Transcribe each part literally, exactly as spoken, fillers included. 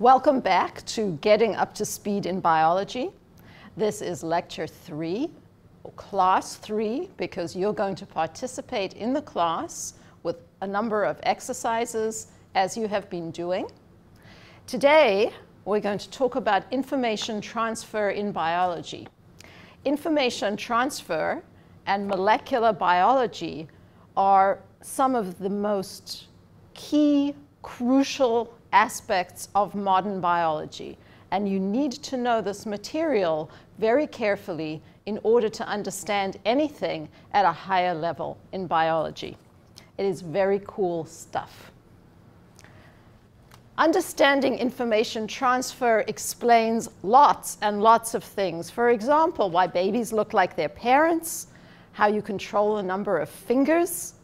Welcome back to Getting Up to Speed in Biology. This is lecture three, class three, because you're going to participate in the class with a number of exercises as you have been doing. Today, we're going to talk about information transfer in biology. Information transfer and molecular biology are some of the most key, crucial aspects of modern biology, and you need to know this material very carefully in order to understand anything at a higher level in biology. It is very cool stuff. Understanding information transfer explains lots and lots of things. For example, why babies look like their parents, how you control the number of fingers,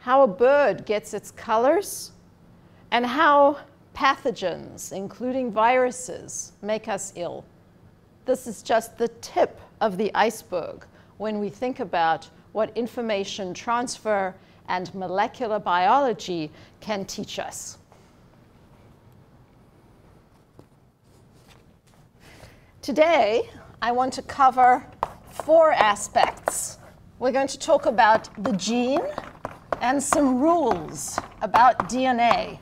how a bird gets its colors, and how pathogens, including viruses, make us ill. This is just the tip of the iceberg when we think about what information transfer and molecular biology can teach us. Today, I want to cover four aspects. We're going to talk about the gene and some rules about D N A.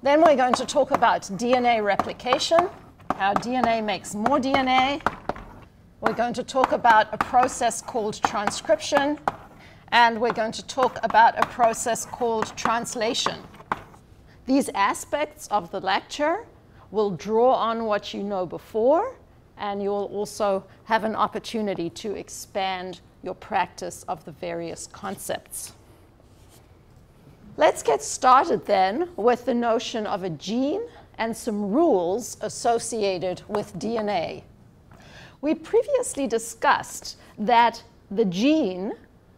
Then we're going to talk about D N A replication, how D N A makes more D N A. We're going to talk about a process called transcription, and we're going to talk about a process called translation. These aspects of the lecture will draw on what you know before, and you'll also have an opportunity to expand your practice of the various concepts. Let's get started then with the notion of a gene and some rules associated with D N A. We previously discussed that the gene,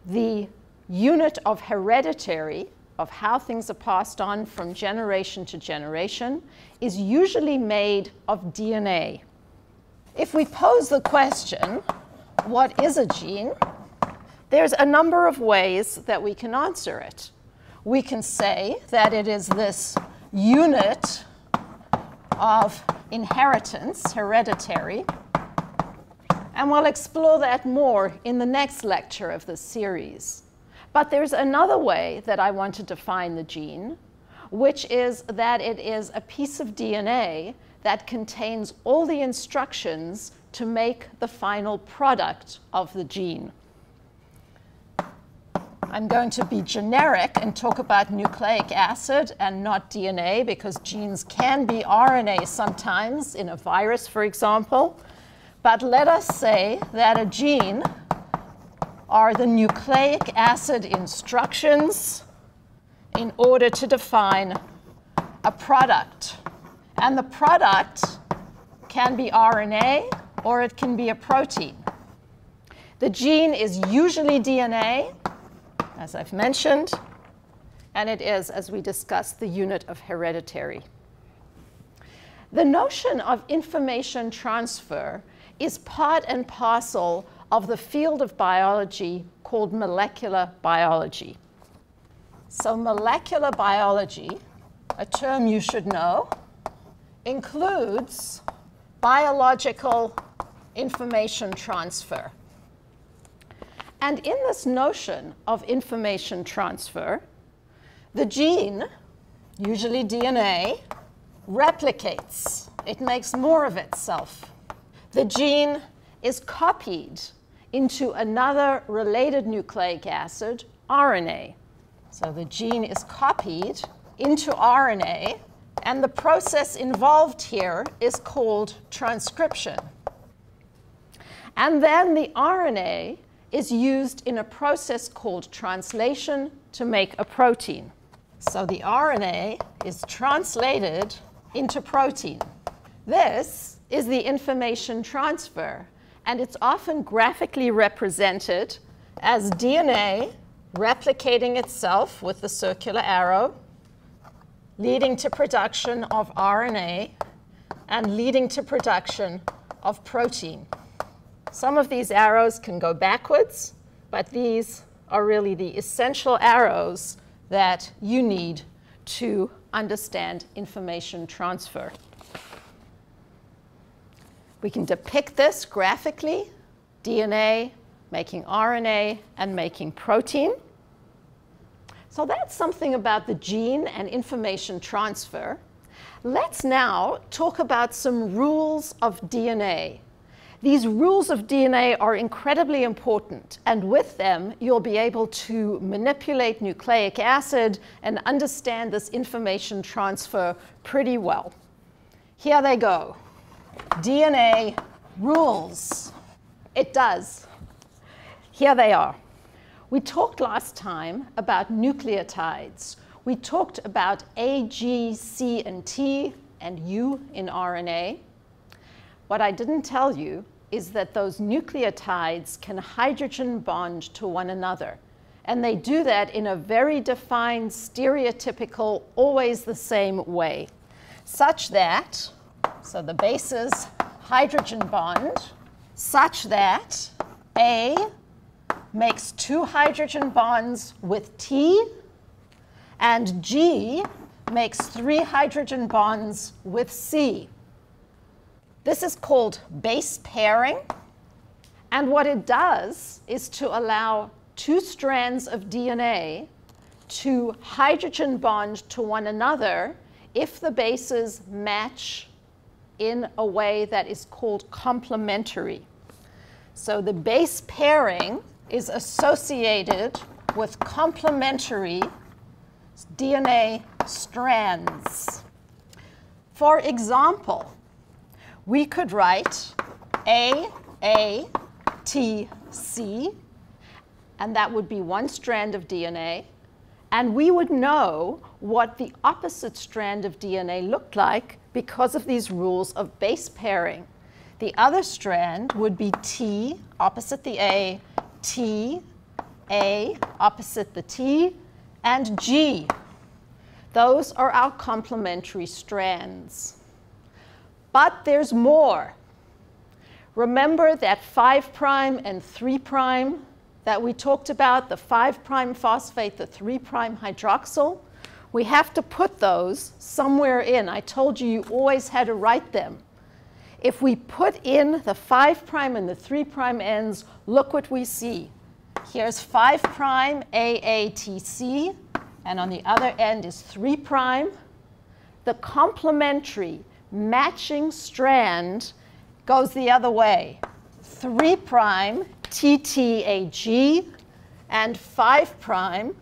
the unit of hereditary, of how things are passed on from generation to generation, is usually made of D N A. If we pose the question, what is a gene? There's a number of ways that we can answer it. We can say that it is this unit of inheritance, hereditary, and we'll explore that more in the next lecture of this series. But there's another way that I want to define the gene, which is that it is a piece of D N A that contains all the instructions to make the final product of the gene. I'm going to be generic and talk about nucleic acid and not D N A, because genes can be R N A sometimes, in a virus, for example. But let us say that a gene are the nucleic acid instructions in order to define a product. And the product can be R N A or it can be a protein. The gene is usually D N A, as I've mentioned, and it is, as we discussed, the unit of hereditary. The notion of information transfer is part and parcel of the field of biology called molecular biology. So molecular biology, a term you should know, includes biological information transfer. And in this notion of information transfer, the gene, usually D N A, replicates. It makes more of itself. The gene is copied into another related nucleic acid, R N A. So the gene is copied into R N A, and the process involved here is called transcription. And then the R N A is used in a process called translation to make a protein. So the R N A is translated into protein. This is the information transfer, and it's often graphically represented as D N A replicating itself with the circular arrow, leading to production of R N A and leading to production of protein. Some of these arrows can go backwards, but these are really the essential arrows that you need to understand information transfer. We can depict this graphically, D N A, making R N A, and making protein. So that's something about the gene and information transfer. Let's now talk about some rules of D N A. These rules of D N A are incredibly important, and with them you'll be able to manipulate nucleic acid and understand this information transfer pretty well. Here they go. D N A rules. It does. Here they are. We talked last time about nucleotides. We talked about A, G, C, and T, and U in R N A. What I didn't tell you is that those nucleotides can hydrogen bond to one another. And they do that in a very defined, stereotypical, always the same way, such that, so the bases hydrogen bond, such that A makes two hydrogen bonds with T, and G makes three hydrogen bonds with C. This is called base pairing, and what it does is to allow two strands of D N A to hydrogen bond to one another if the bases match in a way that is called complementary. So the base pairing is associated with complementary D N A strands. For example, we could write A, A, T, C, and that would be one strand of D N A, and we would know what the opposite strand of D N A looked like because of these rules of base pairing. The other strand would be T, opposite the A, T, A, opposite the T, and G. Those are our complementary strands. But there's more. Remember that five prime and three prime that we talked about, the five prime phosphate, the three prime hydroxyl? We have to put those somewhere in. I told you you always had to write them. If we put in the five prime and the three prime ends, look what we see. Here's five prime, A A T C, and on the other end is three prime. The complementary matching strand goes the other way. three prime, T T A G, and five prime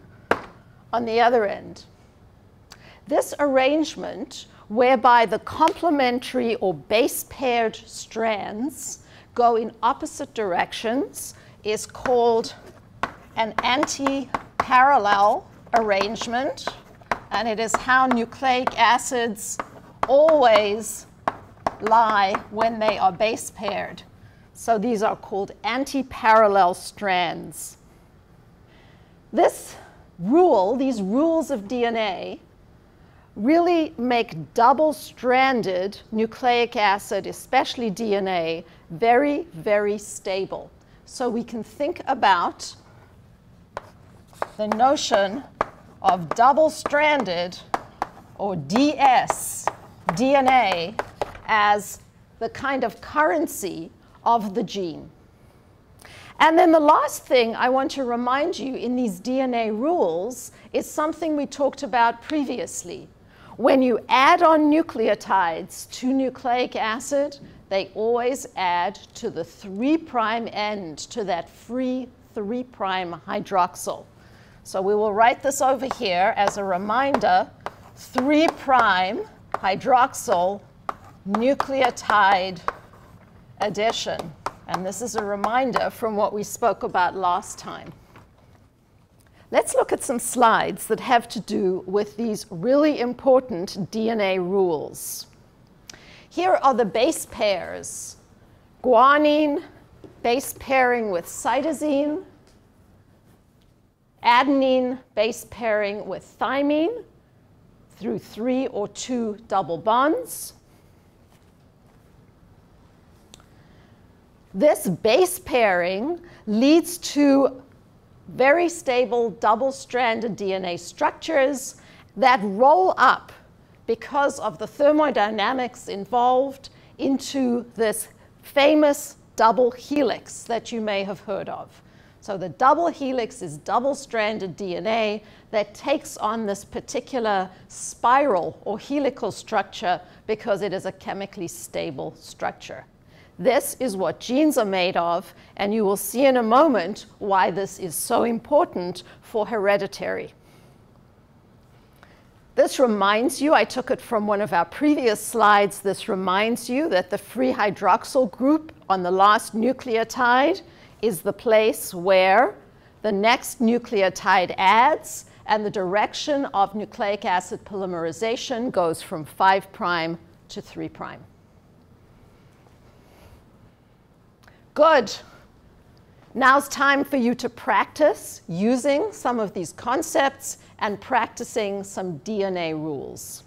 on the other end. This arrangement, whereby the complementary or base paired strands go in opposite directions, is called an anti-parallel arrangement, and it is how nucleic acids always lie when they are base paired. So these are called anti-parallel strands. This rule, these rules of D N A, really make double-stranded nucleic acid, especially D N A, very, very stable. So we can think about the notion of double-stranded, or D S, D N A as the kind of currency of the gene. And then the last thing I want to remind you in these D N A rules is something we talked about previously. When you add on nucleotides to nucleic acid, they always add to the three prime end, to that free three prime hydroxyl. So we will write this over here as a reminder, three prime hydroxyl nucleotide addition. And this is a reminder from what we spoke about last time. Let's look at some slides that have to do with these really important D N A rules. Here are the base pairs. Guanine, base pairing with cytosine. Adenine, base pairing with thymine through three or two double bonds. This base pairing leads to very stable double-stranded D N A structures that roll up because of the thermodynamics involved, into this famous double helix that you may have heard of. So the double helix is double-stranded D N A that takes on this particular spiral or helical structure because it is a chemically stable structure. This is what genes are made of, and you will see in a moment why this is so important for heredity. This reminds you, I took it from one of our previous slides, this reminds you that the free hydroxyl group on the last nucleotide is the place where the next nucleotide adds, and the direction of nucleic acid polymerization goes from five prime to three prime. Good. Now's time for you to practice using some of these concepts and practicing some D N A rules.